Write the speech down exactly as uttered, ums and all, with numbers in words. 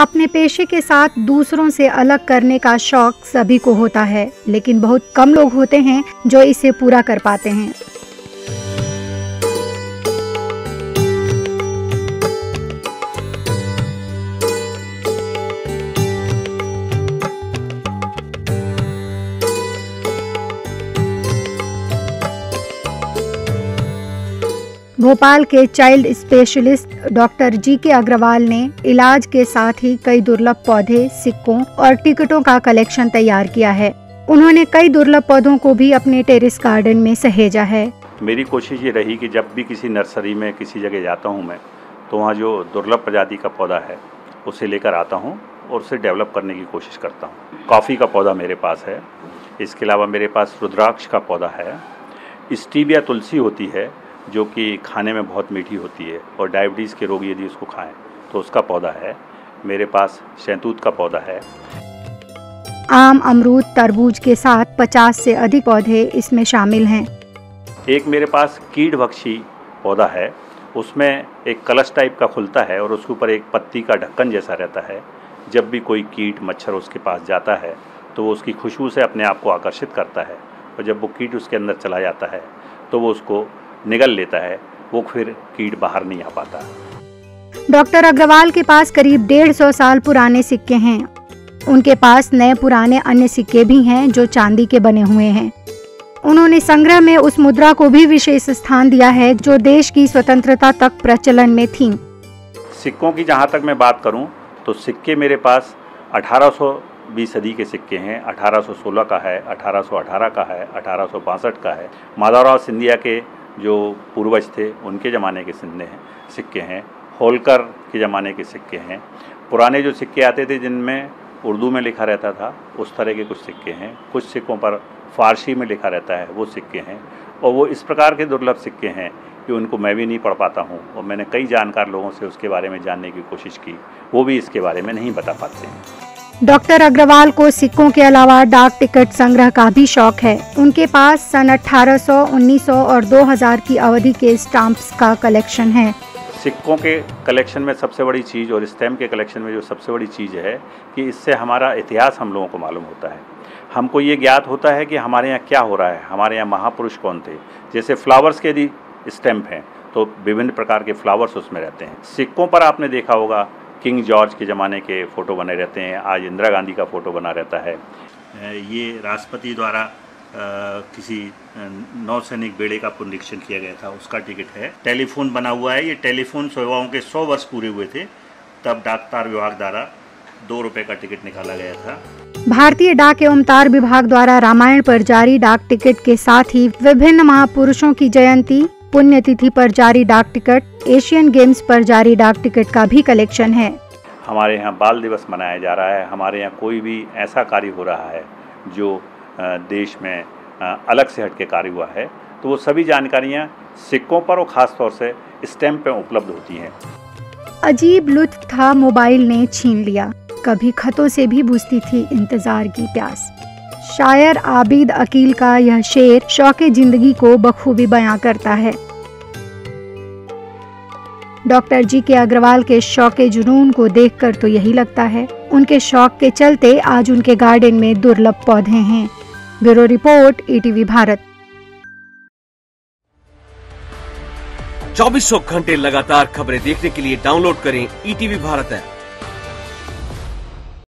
अपने पेशे के साथ दूसरों से अलग करने का शौक सभी को होता है, लेकिन बहुत कम लोग होते हैं जो इसे पूरा कर पाते हैं। भोपाल के चाइल्ड स्पेशलिस्ट डॉक्टर जी के अग्रवाल ने इलाज के साथ ही कई दुर्लभ पौधे, सिक्कों और टिकटों का कलेक्शन तैयार किया है। उन्होंने कई दुर्लभ पौधों को भी अपने टेरेस गार्डन में सहेजा है। मेरी कोशिश ये रही कि जब भी किसी नर्सरी में किसी जगह जाता हूँ मैं, तो वहाँ जो दुर्लभ प्रजाति का पौधा है उसे लेकर आता हूँ और उसे डेवलप करने की कोशिश करता हूँ। कॉफ़ी का पौधा मेरे पास है, इसके अलावा मेरे पास रुद्राक्ष का पौधा है, स्टीविया तुलसी होती है जो कि खाने में बहुत मीठी होती है और डायबिटीज़ के रोगी यदि उसको खाएं तो उसका पौधा है। मेरे पास शैतूत का पौधा है। आम, अमरूद, तरबूज के साथ पचास से अधिक पौधे इसमें शामिल हैं। एक मेरे पास कीटभक्षी पौधा है, उसमें एक कलश टाइप का खुलता है और उसके ऊपर एक पत्ती का ढक्कन जैसा रहता है। जब भी कोई कीट मच्छर उसके पास जाता है तो वो उसकी खुशबू से अपने आप को आकर्षित करता है और जब वो कीट उसके अंदर चला जाता है तो वो उसको निगल लेता है, वो फिर कीट बाहर नहीं आ पाता। डॉक्टर अग्रवाल के पास करीब डेढ़ सौ साल पुराने सिक्के हैं। उनके पास नए पुराने अन्य सिक्के भी हैं जो चांदी के बने हुए हैं। उन्होंने संग्रह में उस मुद्रा को भी विशेष स्थान दिया है जो देश की स्वतंत्रता तक प्रचलन में थी। सिक्कों की जहाँ तक मैं बात करूँ तो सिक्के मेरे पास अठारह सौ बीस सदी के सिक्के हैं, अठारह सौ सोलह का है, अठारह सौ अठारह का है, अठारह सौ बासठ का है। माधवराव सिंधिया के जो पूर्वज थे उनके ज़माने के सिंधे हैं सिक्के हैं, होलकर के ज़माने के सिक्के हैं। पुराने जो सिक्के आते थे जिनमें उर्दू में लिखा रहता था उस तरह के कुछ सिक्के हैं, कुछ सिक्कों पर फारसी में लिखा रहता है वो सिक्के हैं। और वो इस प्रकार के दुर्लभ सिक्के हैं कि उनको मैं भी नहीं पढ़ पाता हूँ और मैंने कई जानकार लोगों से उसके बारे में जानने की कोशिश की, वो भी इसके बारे में नहीं बता पाते हैं। डॉक्टर अग्रवाल को सिक्कों के अलावा डाक टिकट संग्रह का भी शौक है। उनके पास सन अठारह सौ, उन्नीस सौ और दो हज़ार की अवधि के स्टाम्प्स का कलेक्शन है। सिक्कों के कलेक्शन में सबसे बड़ी चीज़ और स्टैम्प के कलेक्शन में जो सबसे बड़ी चीज़ है कि इससे हमारा इतिहास हम लोगों को मालूम होता है। हमको ये ज्ञात होता है कि हमारे यहाँ क्या हो रहा है, हमारे यहाँ महापुरुष कौन थे। जैसे फ्लावर्स के यदि स्टैम्प हैं तो विभिन्न प्रकार के फ्लावर्स उसमें रहते हैं। सिक्कों पर आपने देखा होगा किंग जॉर्ज के ज़माने के फ़ोटो बने रहते हैं, आज इंदिरा गांधी का फ़ोटो बना रहता है। ये राष्ट्रपति द्वारा किसी नौसैनिक बेड़े का पुनरीक्षण किया गया था, उसका टिकट है। टेलीफोन बना हुआ है, ये टेलीफोन सेवाओं के सौ वर्ष पूरे हुए थे तब डाकतार विभाग द्वारा दो रुपये का टिकट निकाला गया था। भारतीय डाक एवं तार विभाग द्वारा रामायण पर जारी डाक टिकट के साथ ही विभिन्न महापुरुषों की जयंती, पुण्यतिथि पर जारी डाक टिकट, एशियन गेम्स पर जारी डाक टिकट का भी कलेक्शन है। हमारे यहाँ बाल दिवस मनाया जा रहा है, हमारे यहाँ कोई भी ऐसा कार्य हो रहा है जो देश में अलग से हट के कार्य हुआ है तो वो सभी जानकारियाँ सिक्कों पर और ख़ास तौर से स्टैम्प पर उपलब्ध होती हैं। अजीब लुत्फ था मोबाइल ने छीन लिया, कभी खतों से भी बुझती थी इंतज़ार की प्यास। शायर आबिद अकील का यह शेर शौके जिंदगी को बखूबी बयां करता है। डॉक्टर जी के अग्रवाल के शौके जुनून को देखकर तो यही लगता है, उनके शौक के चलते आज उनके गार्डन में दुर्लभ पौधे हैं। Bureau report, ETV Bharat. चौबीसों घंटे लगातार खबरें देखने के लिए डाउनलोड करें ईटीवी भारत ऐप।